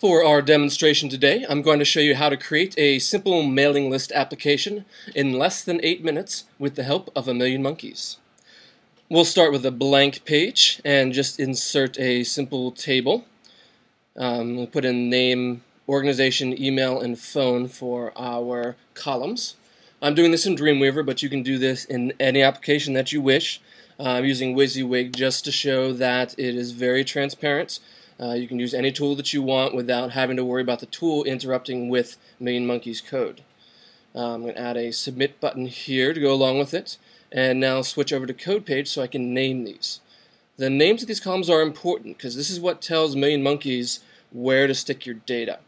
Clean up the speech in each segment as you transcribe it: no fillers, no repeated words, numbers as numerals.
For our demonstration today, I'm going to show you how to create a simple mailing list application in less than 8 minutes with the help of a million monkeys. We'll start with a blank page and just insert a simple table. We'll put in name, organization, email, and phone for our columns. I'm doing this in Dreamweaver, but you can do this in any application that you wish. I'm using WYSIWYG just to show that it is very transparent. You can use any tool that you want without having to worry about the tool interrupting with Million Monkeys code. I'm going to add a submit button here to go along with it, and now switch over to code page so I can name these. The names of these columns are important because this is what tells Million Monkeys where to stick your data.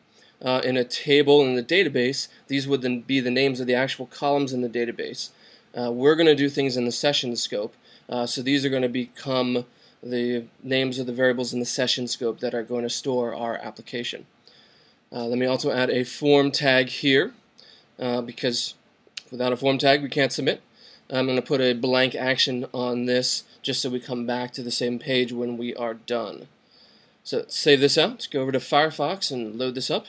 In a table in the database, these would then be the names of the actual columns in the database. We're going to do things in the session scope, so these are going to become the names of the variables in the session scope that are going to store our application. Let me also add a form tag here, because without a form tag we can't submit. I'm going to put a blank action on this just so we come back to the same page when we are done. So let's save this out. Let's go over to Firefox and load this up.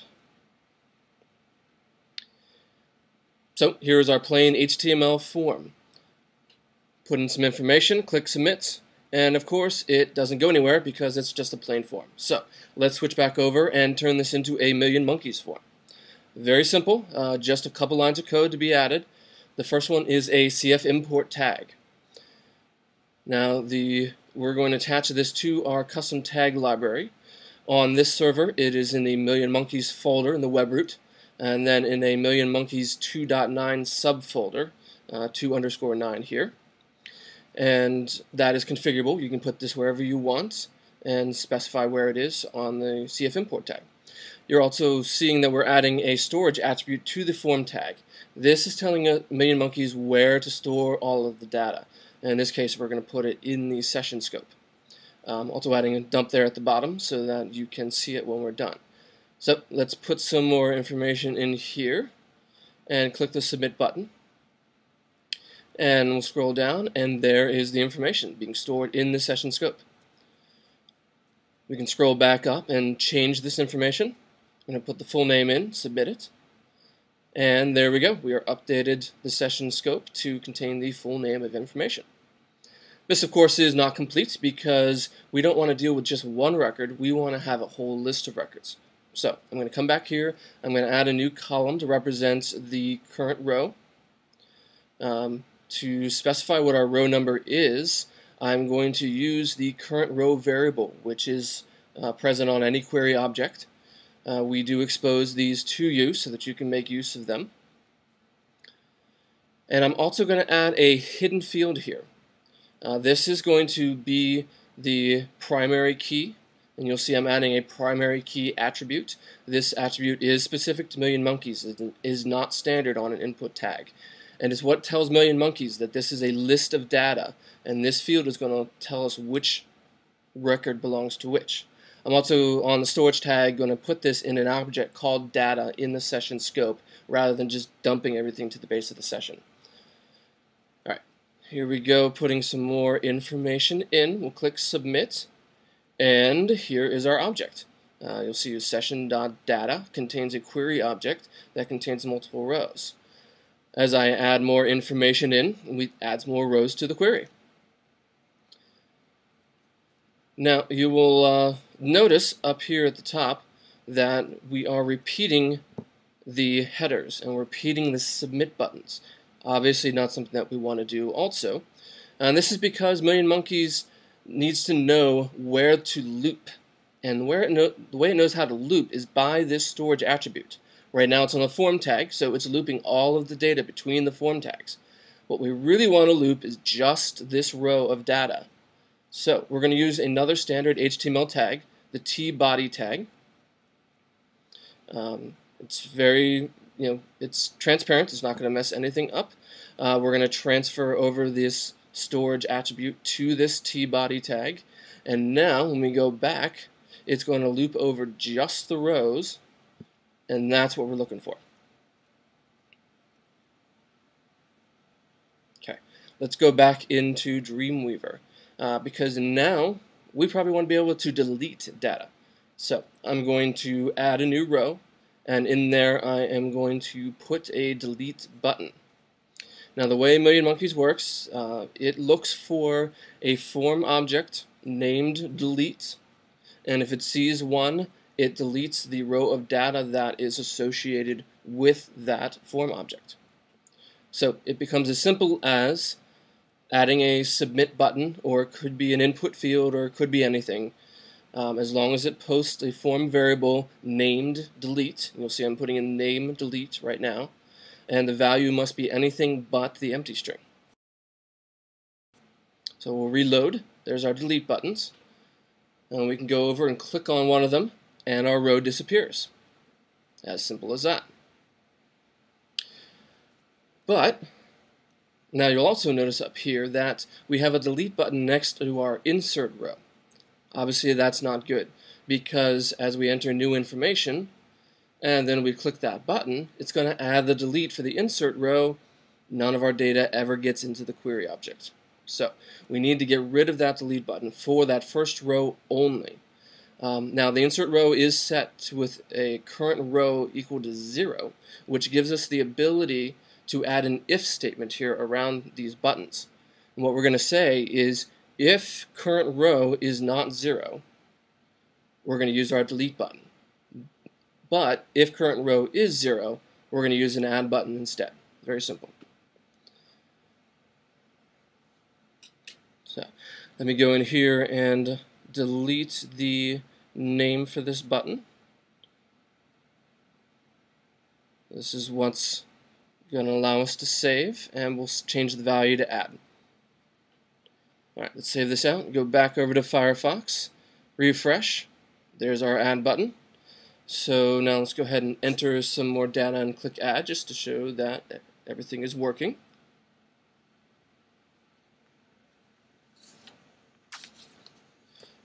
So here is our plain HTML form. Put in some information, click submit. And of course it doesn't go anywhere because it's just a plain form. So let's switch back over and turn this into a Million Monkeys form. Very simple, just a couple lines of code to be added. The first one is a CF import tag. Now we're going to attach this to our custom tag library. On this server it is in the Million Monkeys folder in the web root, and then in a Million Monkeys 2.9 subfolder, 2_9 here. And that is configurable. You can put this wherever you want and specify where it is on the CF import tag. You're also seeing that we're adding a storage attribute to the form tag. This is telling Million Monkeys where to store all of the data. In this case, we're going to put it in the session scope. Also adding a dump there at the bottom so that you can see it when we're done. So let's put some more information in here and click the submit button. And we'll scroll down, and there is the information being stored in the session scope. We can scroll back up and change this information. I'm going to put the full name in, submit it, and there we go. We are updated the session scope to contain the full name of information. This, of course, is not complete because we don't want to deal with just one record. We want to have a whole list of records. So I'm going to come back here. I'm going to add a new column to represent the current row. To specify what our row number is, I'm going to use the current row variable, which is present on any query object. We do expose these to you so that you can make use of them. And I'm also going to add a hidden field here. This is going to be the primary key, and you'll see I'm adding a primary key attribute. This attribute is specific to Million Monkeys. It is not standard on an input tag. And it's what tells Million Monkeys that this is a list of data, and this field is going to tell us which record belongs to which. I'm also, on the storage tag, going to put this in an object called data in the session scope rather than just dumping everything to the base of the session. Alright, here we go, putting some more information in. We'll click submit, and here is our object. You'll see session.data contains a query object that contains multiple rows. As I add more information in, it adds more rows to the query. Now you will notice up here at the top that we are repeating the headers and repeating the submit buttons. Obviously not something that we want to do also. And this is because Million Monkeys needs to know where to loop. And the way it knows how to loop is by this storage attribute. Right now it's on the form tag, so it's looping all of the data between the form tags. What we really want to loop is just this row of data. So we're going to use another standard HTML tag, the tbody tag. It's very, it's transparent. It's not going to mess anything up. We're going to transfer over this storage attribute to this tbody tag. And now when we go back, it's going to loop over just the rows. And that's what we're looking for. Okay, let's go back into Dreamweaver because now we probably want to be able to delete data. So I'm going to add a new row, and in there I am going to put a delete button. Now the way Million Monkeys works, it looks for a form object named delete, and if it sees one, it deletes the row of data that is associated with that form object. So it becomes as simple as adding a submit button, or it could be an input field, or it could be anything. As long as it posts a form variable named delete, you'll see I'm putting in name delete right now, and the value must be anything but the empty string. So we'll reload. There's our delete buttons. And we can go over and click on one of them, and our row disappears. As simple as that. But now you'll also notice up here that we have a delete button next to our insert row. Obviously that's not good, because as we enter new information and then we click that button, it's going to add the delete for the insert row. None of our data ever gets into the query object. So we need to get rid of that delete button for that first row only. Now the insert row is set with a current row equal to 0, which gives us the ability to add an if statement here around these buttons. And what we're going to say is, if current row is not 0, we're going to use our delete button. But if current row is 0, we're going to use an add button instead. Very simple. So let me go in here and delete the name for this button. This is what's going to allow us to save, and we'll change the value to add. Alright, let's save this out, go back over to Firefox, refresh, there's our add button. So now let's go ahead and enter some more data and click add just to show that everything is working.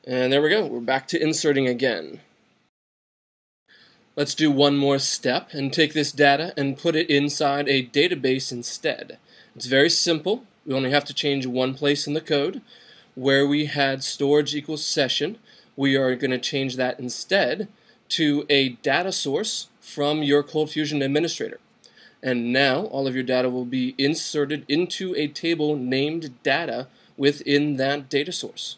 And there we go, we're back to inserting again. Let's do one more step and take this data and put it inside a database instead. It's very simple. We only have to change one place in the code. Where we had storage equals session, we are going to change that instead to a data source from your ColdFusion administrator. And now all of your data will be inserted into a table named data within that data source.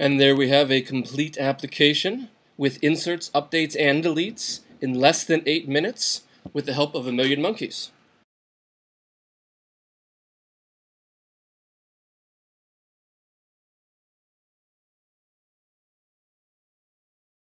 And there we have a complete application with inserts, updates, and deletes in less than 8 minutes with the help of a Million Monkeys.